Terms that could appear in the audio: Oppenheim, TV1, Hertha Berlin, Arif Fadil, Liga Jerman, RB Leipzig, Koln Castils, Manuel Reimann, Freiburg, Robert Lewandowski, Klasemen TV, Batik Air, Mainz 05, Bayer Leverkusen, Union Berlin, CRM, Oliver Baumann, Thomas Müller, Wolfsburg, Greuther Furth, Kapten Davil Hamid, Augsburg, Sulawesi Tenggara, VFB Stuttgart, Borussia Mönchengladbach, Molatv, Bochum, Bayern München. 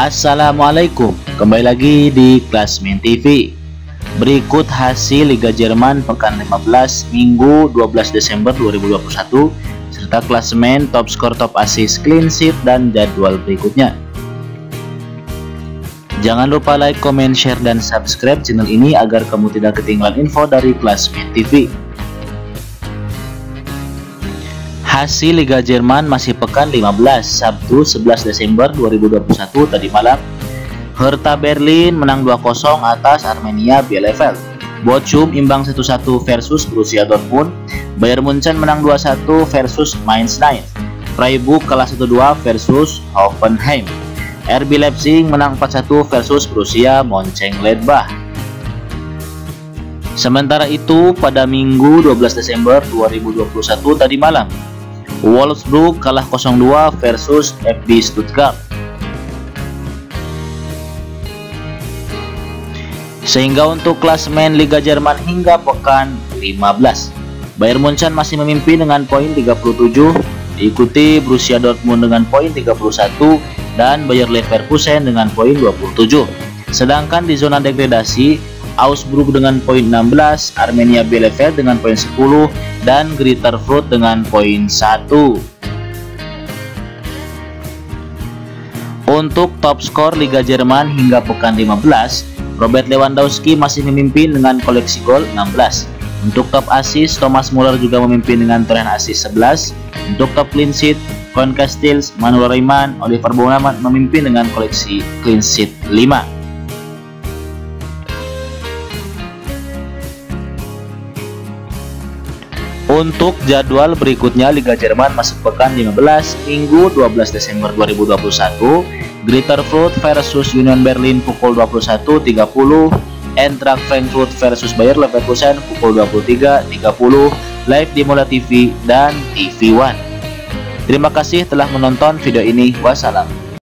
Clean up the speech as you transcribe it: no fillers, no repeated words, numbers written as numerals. Assalamualaikum, kembali lagi di Klasemen TV. Berikut hasil Liga Jerman pekan 15 Minggu 12 Desember 2021 serta klasemen top skor, top assist, clean sheet dan jadwal berikutnya. Jangan lupa like, comment, share dan subscribe channel ini agar kamu tidak ketinggalan info dari Klasemen TV. Hasil Liga Jerman masih pekan 15, Sabtu 11 Desember 2021 tadi malam. Hertha Berlin menang 2-0 atas Armenia Bielefeld. Bochum imbang 1-1 versus Borussia Dortmund. Bayern München menang 2-1 versus Mainz 05. Freiburg kalah 1-2 versus Oppenheim. RB Leipzig menang 4-1 versus Borussia Mönchengladbach. Sementara itu pada Minggu 12 Desember 2021 tadi malam, Wolfsburg kalah 0-2 versus VFB Stuttgart. Sehingga untuk klasemen Liga Jerman hingga pekan 15, Bayern München masih memimpin dengan poin 37, diikuti Borussia Dortmund dengan poin 31 dan Bayer Leverkusen dengan poin 27. Sedangkan di zona degradasi, Augsburg dengan poin 16, Armenia Bielefeld dengan poin 10 dan Greuther Furth dengan poin 1. Untuk top skor Liga Jerman hingga pekan 15, Robert Lewandowski masih memimpin dengan koleksi gol 16. Untuk top assist, Thomas Müller juga memimpin dengan torehan assist 11. Untuk top clean sheet, Koln Castils, Manuel Reimann, Oliver Baumann memimpin dengan koleksi clean sheet 5. Untuk jadwal berikutnya Liga Jerman masuk pekan 15 Minggu 12 Desember 2021, Greuther Furth versus Union Berlin pukul 21.30, Eintracht Frankfurt versus Bayer Leverkusen pukul 23.30, live di Molatv dan TV1. Terima kasih telah menonton video ini. Wassalam.